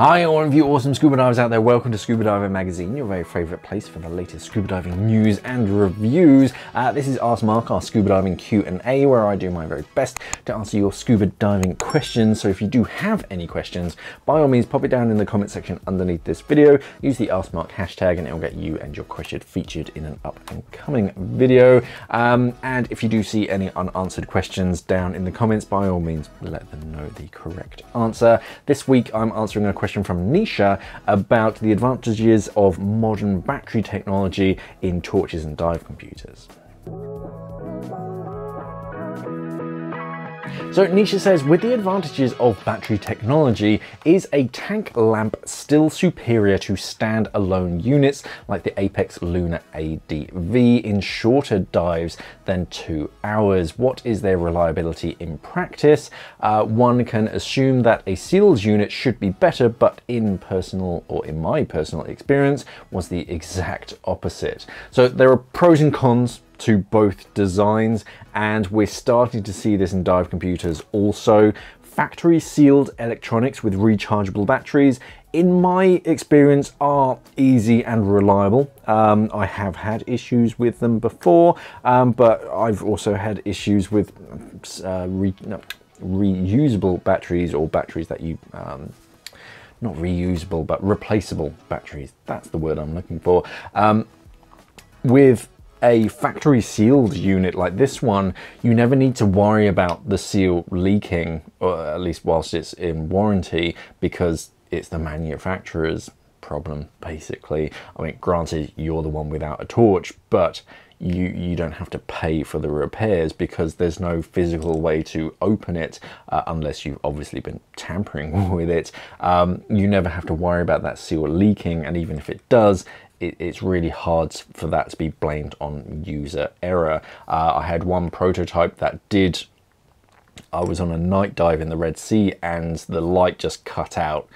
Hi all of you awesome scuba divers out there, welcome to Scuba Diver Magazine, your very favourite place for the latest scuba diving news and reviews. This is Ask Mark, our scuba diving Q&A, where I do my very best to answer your scuba diving questions. So if you do have any questions, by all means pop it down in the comment section underneath this video, use the Ask Mark hashtag and it'll get you and your question featured in an up and coming video. And if you do see any unanswered questions down in the comments, by all means let them know the correct answer. This week I'm answering a question from Nisha about the advantages of modern battery technology in torches and dive computers. So Nisha says, with the advantages of battery technology, is a tank lamp still superior to stand-alone units like the Apex Luna ADV in shorter dives than 2 hours? What is their reliability in practice? One can assume that a seals unit should be better, but in my personal experience, was the exact opposite. So there are pros and cons to both designs, and we're starting to see this in dive computers also. Factory sealed electronics with rechargeable batteries, in my experience, are easy and reliable. I have had issues with them before, but I've also had issues with reusable batteries, or batteries that you not reusable but replaceable batteries, that's the word I'm looking for. With a factory sealed unit like this one, you never need to worry about the seal leaking, or at least whilst it's in warranty, because it's the manufacturer's problem, basically. I mean, granted, you're the one without a torch, but you don't have to pay for the repairs because there's no physical way to open it unless you've obviously been tampering with it. You never have to worry about that seal leaking, and even if it does, it's really hard for that to be blamed on user error. I had one prototype that did. I was on a night dive in the Red Sea and the light just cut out.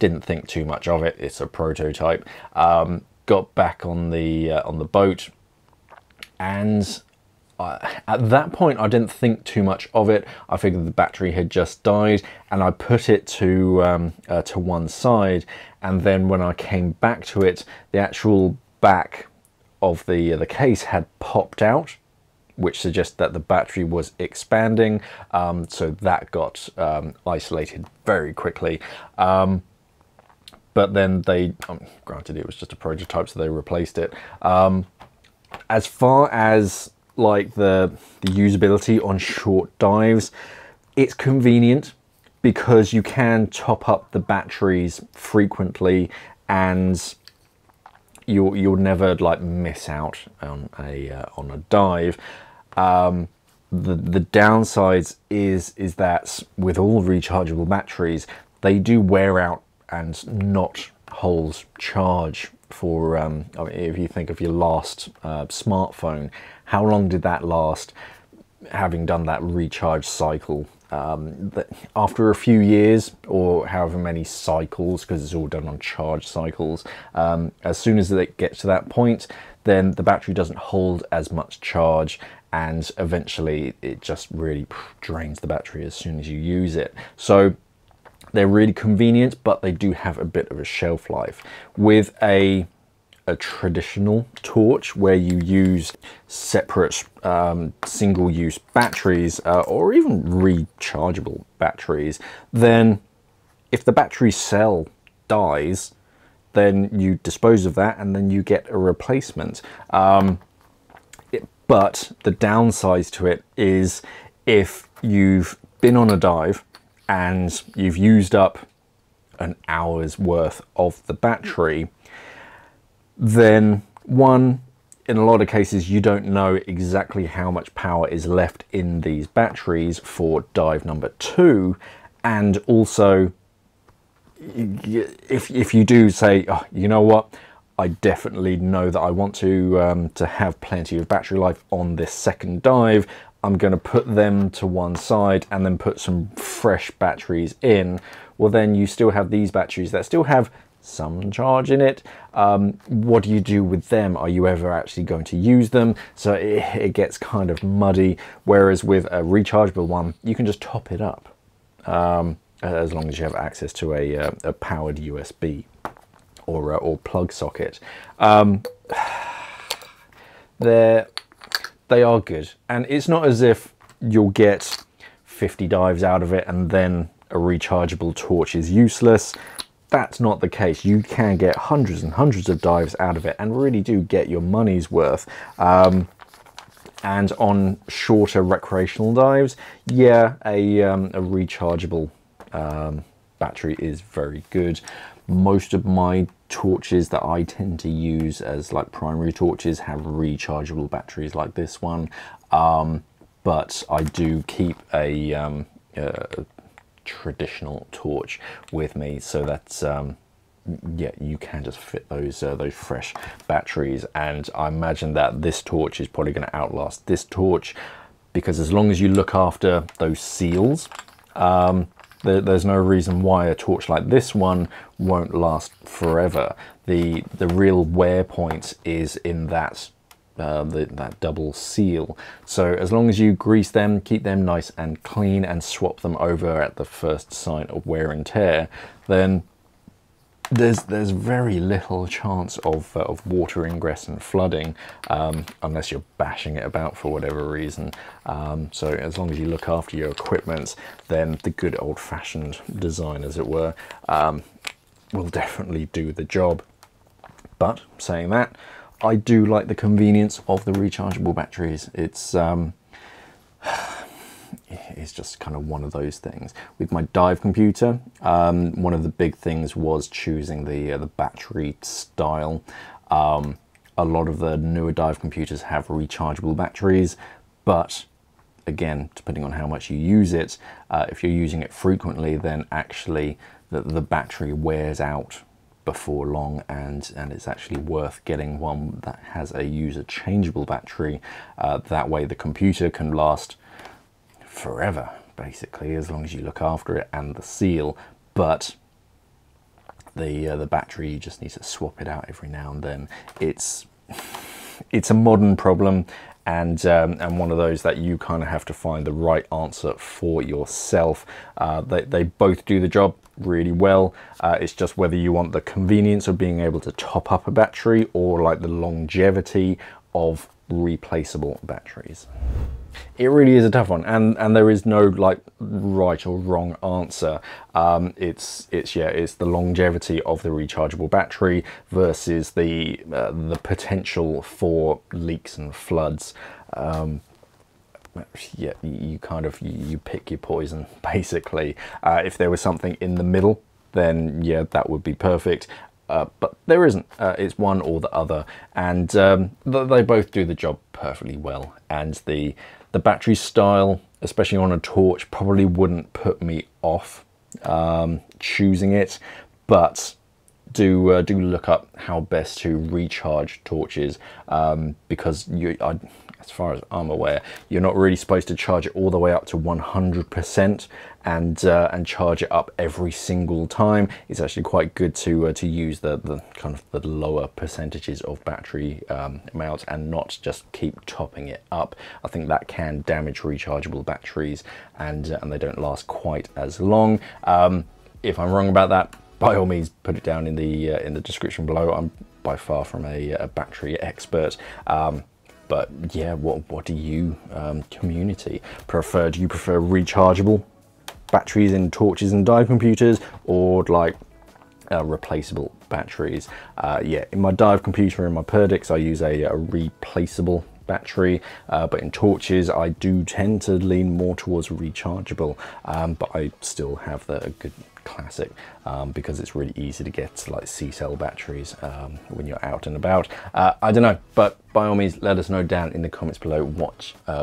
Didn't think too much of it, it's a prototype. Got back on the boat, and at that point I didn't think too much of it. I figured the battery had just died, and I put it to one side, and then when I came back to it, the actual back of the case had popped out, which suggests that the battery was expanding, so that got isolated very quickly. But then they, granted it was just a prototype, so they replaced it. As far as like the usability on short dives, it's convenient because you can top up the batteries frequently, and you'll never like miss out on a dive. The downsides is that with all rechargeable batteries, they do wear out and not hold charge for, I mean, if you think of your last smartphone, how long did that last, having done that recharge cycle? After a few years, or however many cycles, because it's all done on charge cycles, as soon as it gets to that point, then the battery doesn't hold as much charge, and eventually it just really drains the battery as soon as you use it. So they're really convenient, but they do have a bit of a shelf life. With a traditional torch, where you use separate single-use batteries or even rechargeable batteries, then if the battery cell dies, then you dispose of that and then you get a replacement. But the downside to it is if you've been on a dive and you've used up an hour's worth of the battery, then one, in a lot of cases, you don't know exactly how much power is left in these batteries for dive number 2. And also, if you do say, oh, you know what, I definitely know that I want to have plenty of battery life on this second dive, I'm going to put them to one side and then put some fresh batteries in. Well, then you still have these batteries that still have some charge in it. What do you do with them? Are you ever actually going to use them? So it gets kind of muddy. Whereas with a rechargeable one, you can just top it up. as long as you have access to a powered USB or plug socket. They are good, and it's not as if you'll get 50 dives out of it and then a rechargeable torch is useless. That's not the case. You can get hundreds and hundreds of dives out of it and really do get your money's worth. And on shorter recreational dives, yeah, a rechargeable battery is very good. Most of my torches that I tend to use as like primary torches have rechargeable batteries like this one, but I do keep a traditional torch with me, so that's yeah, you can just fit those fresh batteries, and I imagine that this torch is probably going to outlast this torch, because as long as you look after those seals, there's no reason why a torch like this one won't last forever. The real wear point is in that that double seal. So as long as you grease them, keep them nice and clean, and swap them over at the first sign of wear and tear, then there's very little chance of water ingress and flooding, unless you're bashing it about for whatever reason. So as long as you look after your equipment, then the good old-fashioned design, as it were, will definitely do the job. But saying that, I do like the convenience of the rechargeable batteries. It's just kind of one of those things. With my dive computer, one of the big things was choosing the battery style. A lot of the newer dive computers have rechargeable batteries, but again, depending on how much you use it, if you're using it frequently, then actually the battery wears out before long, and it's actually worth getting one that has a user changeable battery. That way the computer can last forever, basically, as long as you look after it and the seal. But the battery, you just need to swap it out every now and then. It's a modern problem, and one of those that you kind of have to find the right answer for yourself. They both do the job really well. It's just whether you want the convenience of being able to top up a battery, or like the longevity of replaceable batteries. It really is a tough one, and there is no like right or wrong answer. It's the longevity of the rechargeable battery versus the potential for leaks and floods. Yeah, you kind of pick your poison, basically. If there was something in the middle, then yeah, that would be perfect. But there isn't. It's one or the other, and they both do the job perfectly well. And the battery style, especially on a torch, probably wouldn't put me off choosing it. But do look up how best to recharge torches, because as far as I'm aware, you're not really supposed to charge it all the way up to 100% and charge it up every single time. It's actually quite good to use the kind of the lower percentages of battery amount, and not just keep topping it up. I think that can damage rechargeable batteries, and they don't last quite as long. If I'm wrong about that, by all means, put it down in the description below. I'm by far from a battery expert. But yeah, what do you, community, prefer? Do you prefer rechargeable batteries in torches and dive computers, or like replaceable batteries? Yeah, in my dive computer, in my Perdix, I use a replaceable battery, but in torches I do tend to lean more towards rechargeable, but I still have a good classic, because it's really easy to get like C-cell batteries when you're out and about. I don't know, but by all means let us know down in the comments below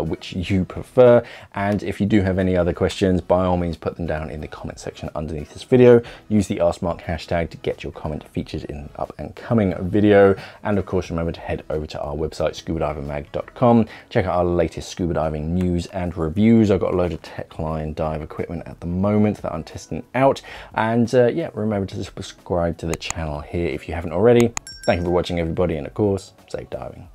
which you prefer. And if you do have any other questions, by all means put them down in the comment section underneath this video. Use the Ask Mark hashtag to get your comment featured in an up and coming video. And of course, remember to head over to our website, scubadivermag.com. Check out our latest scuba diving news and reviews. I've got a load of Techline dive equipment at the moment that I'm testing out. And yeah, remember to subscribe to the channel here if you haven't already. Thank you for watching, everybody, and of course, safe diving.